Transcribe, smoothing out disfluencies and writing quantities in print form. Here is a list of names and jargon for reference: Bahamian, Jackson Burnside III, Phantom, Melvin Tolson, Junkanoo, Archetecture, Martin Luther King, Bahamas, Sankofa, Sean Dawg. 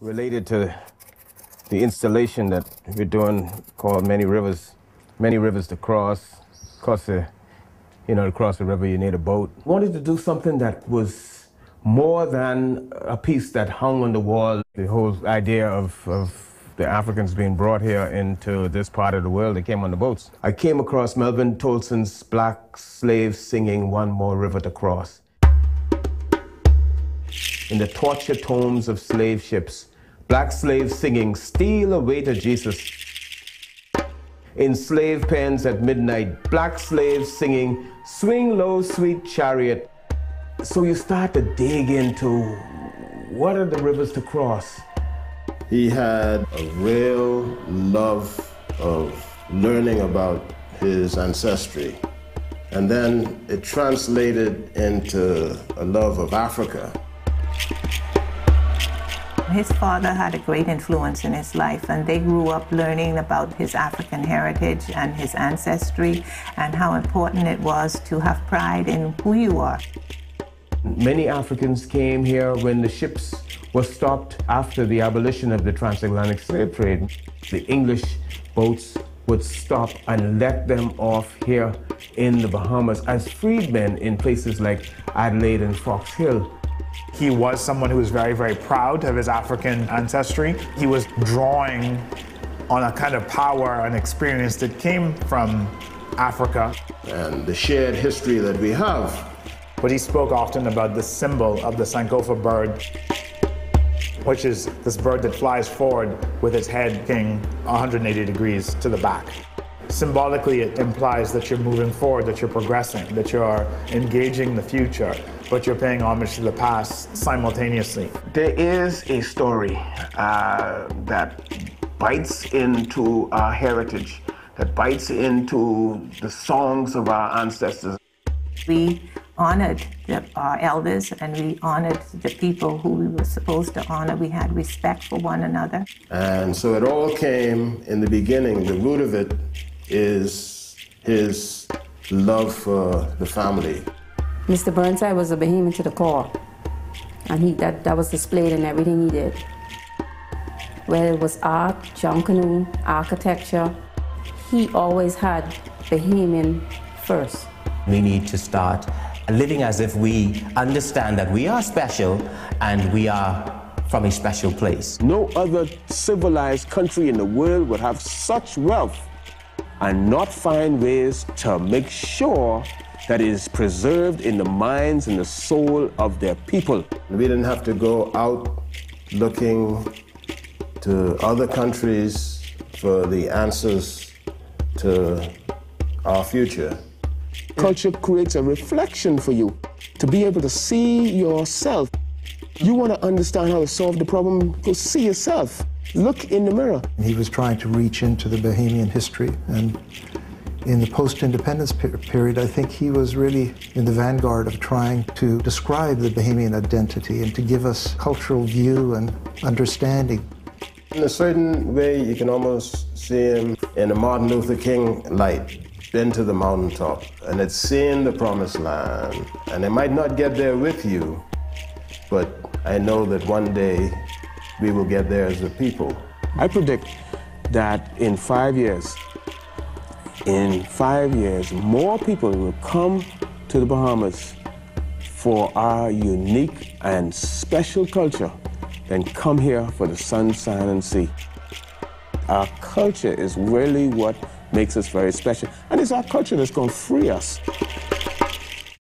related to the installation that we're doing called Many Rivers to Cross. To cross the river, you need a boat. Wanted to do something that was more than a piece that hung on the wall. The whole idea of the Africans being brought here into this part of the world, they came on the boats. I came across Melvin Tolson's Black Slaves Singing One More River to Cross. In the torture tomes of slave ships, black slaves singing, steal away to Jesus. In slave pens at midnight, black slaves singing, swing low, sweet chariot. So you start to dig into, what are the rivers to cross? He had a real love of learning about his ancestry. And then it translated into a love of Africa. His father had a great influence in his life, and they grew up learning about his African heritage and his ancestry and how important it was to have pride in who you are. Many Africans came here when the ships were stopped after the abolition of the transatlantic slave trade. The English boats would stop and let them off here in the Bahamas as freedmen in places like Adelaide and Fox Hill. He was someone who was very, very proud of his African ancestry. He was drawing on a kind of power and experience that came from Africa. And the shared history that we have. But he spoke often about the symbol of the Sankofa bird, which is this bird that flies forward with its head king 180 degrees to the back. Symbolically, it implies that you're moving forward, that you're progressing, that you're engaging the future, but you're paying homage to the past simultaneously. There is a story that bites into our heritage, that bites into the songs of our ancestors. We honored our elders, and we honored the people who we were supposed to honor. We had respect for one another. And so it all came in the beginning. The root of it is his love for the family. Mr. Burnside was a Bahamian to the core, and that was displayed in everything he did. Whether it was art, Junkanoo, architecture, he always had Bahamian first. We need to start living as if we understand that we are special and we are from a special place. No other civilized country in the world would have such wealth and not find ways to make sure that it is preserved in the minds and the soul of their people. We didn't have to go out looking to other countries for the answers to our future. Culture creates a reflection for you to be able to see yourself. You want to understand how to solve the problem, go see yourself. Look in the mirror. He was trying to reach into the Bahamian history, and in the post-independence period, I think he was really in the vanguard of trying to describe the Bahamian identity and to give us cultural view and understanding. In a certain way, you can almost see him in a Martin Luther King light. Been to the mountaintop, and it's seeing the promised land. And I might not get there with you, but I know that one day we will get there as a people. I predict that in five years, more people will come to the Bahamas for our unique and special culture than come here for the sun, sand, and sea. Our culture is really what makes us very special. And it's our culture that's going to free us.